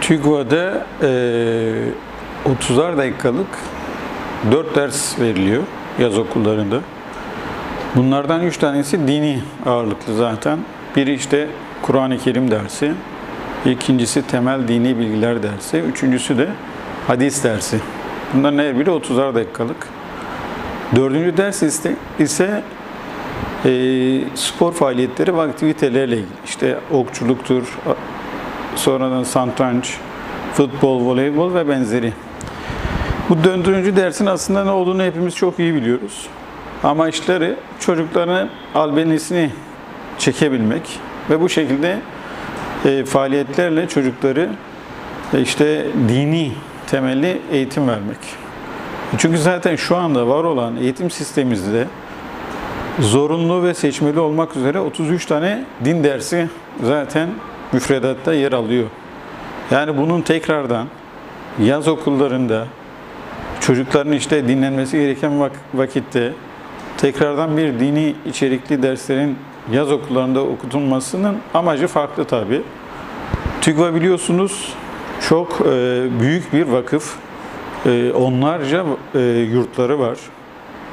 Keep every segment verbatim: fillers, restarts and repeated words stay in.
TÜGVA'da e, otuzar dakikalık dört ders veriliyor yaz okullarında. Bunlardan üç tanesi dini ağırlıklı zaten. Biri işte Kur'an-ı Kerim dersi, ikincisi temel dini bilgiler dersi, üçüncüsü de hadis dersi. Bunların her biri otuzar dakikalık. Dördüncü ders ise, ise e, spor faaliyetleri ve aktivitelerle ilgili. İşte okçuluktur, sonradan satranç, futbol, voleybol ve benzeri. Bu dördüncü dersin aslında ne olduğunu hepimiz çok iyi biliyoruz. Ama işleri çocukların albenisini çekebilmek ve bu şekilde e, faaliyetlerle çocukları e, işte dini temelli eğitim vermek. Çünkü zaten şu anda var olan eğitim sistemimizde zorunlu ve seçmeli olmak üzere otuz üç tane din dersi zaten müfredatta yer alıyor. Yani bunun tekrardan yaz okullarında çocukların işte dinlenmesi gereken vak vakitte tekrardan bir dini içerikli derslerin yaz okullarında okutulmasının amacı farklı tabii. TÜGVA biliyorsunuz çok e, büyük bir vakıf. E, onlarca e, yurtları var.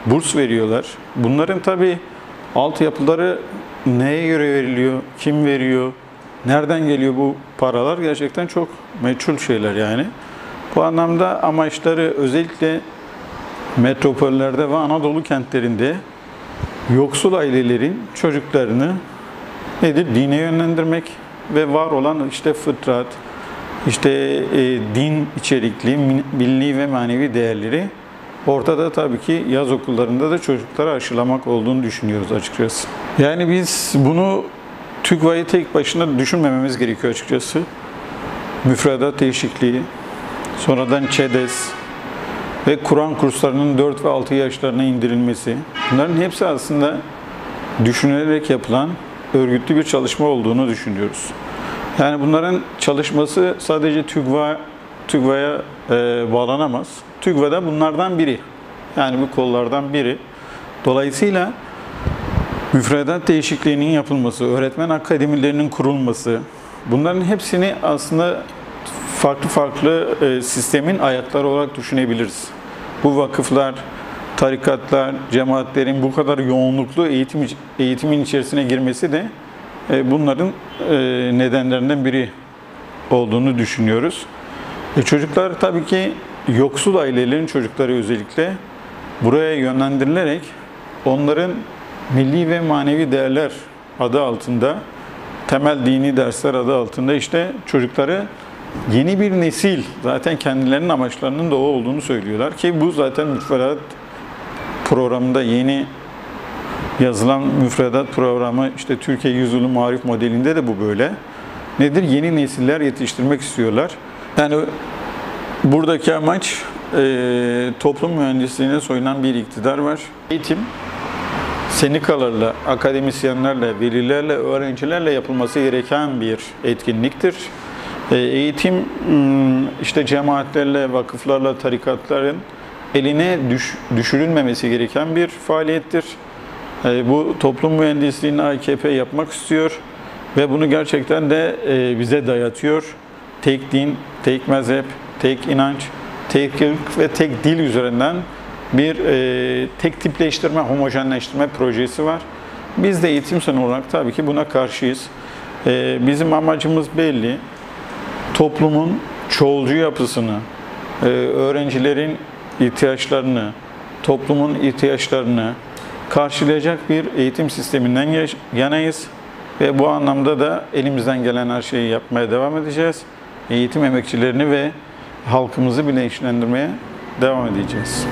Burs veriyorlar. Bunların tabii altyapıları neye göre veriliyor, kim veriyor, nereden geliyor bu paralar gerçekten çok meçhul şeyler yani. Bu anlamda amaçları özellikle metropollerde ve Anadolu kentlerinde yoksul ailelerin çocuklarını nedir dine yönlendirmek ve var olan işte fıtrat, işte e, din içerikli, milli ve manevi değerleri ortada tabii ki yaz okullarında da çocuklara aşılamak olduğunu düşünüyoruz açıkçası. Yani biz bunu TÜGVA'yı tek başına düşünmememiz gerekiyor açıkçası. Müfredat değişikliği, sonradan ÇEDES ve Kur'an kurslarının dört ve altı yaşlarına indirilmesi. Bunların hepsi aslında düşünülerek yapılan örgütlü bir çalışma olduğunu düşünüyoruz. Yani bunların çalışması sadece TÜGVA, TÜGVA'ya e, bağlanamaz. TÜGVA da bunlardan biri. Yani bu kollardan biri. Dolayısıyla müfredat değişikliğinin yapılması, öğretmen akademilerinin kurulması, bunların hepsini aslında farklı farklı e, sistemin ayakları olarak düşünebiliriz. Bu vakıflar, tarikatlar, cemaatlerin bu kadar yoğunluklu eğitim, eğitimin içerisine girmesi de bunların nedenlerinden biri olduğunu düşünüyoruz. Çocuklar tabii ki yoksul ailelerin çocukları özellikle buraya yönlendirilerek onların milli ve manevi değerler adı altında, temel dini dersler adı altında işte çocukları yeni bir nesil zaten kendilerinin amaçlarının da o olduğunu söylüyorlar ki bu zaten müfredat programında yeni yazılan müfredat programı işte Türkiye Yüzyılı Maarif modelinde de bu böyle. Nedir? Yeni nesiller yetiştirmek istiyorlar. Yani buradaki amaç e, toplum mühendisliğine soyunan bir iktidar var. Eğitim sendikalarla, akademisyenlerle, velilerle, öğrencilerle yapılması gereken bir etkinliktir. E, eğitim işte cemaatlerle, vakıflarla, tarikatların eline düş, düşürülmemesi gereken bir faaliyettir. Bu toplum mühendisliğini A K P yapmak istiyor ve bunu gerçekten de bize dayatıyor. Tek din, tek mezhep, tek inanç, tek ırk ve tek dil üzerinden bir tek tipleştirme, homojenleştirme projesi var. Biz de eğitim sen olarak tabii ki buna karşıyız. Bizim amacımız belli. Toplumun çoğulcu yapısını, öğrencilerin ihtiyaçlarını, toplumun ihtiyaçlarını karşılayacak bir eğitim sisteminden yanayız ve bu anlamda da elimizden gelen her şeyi yapmaya devam edeceğiz. Eğitim emekçilerini ve halkımızı bilinçlendirmeye devam edeceğiz.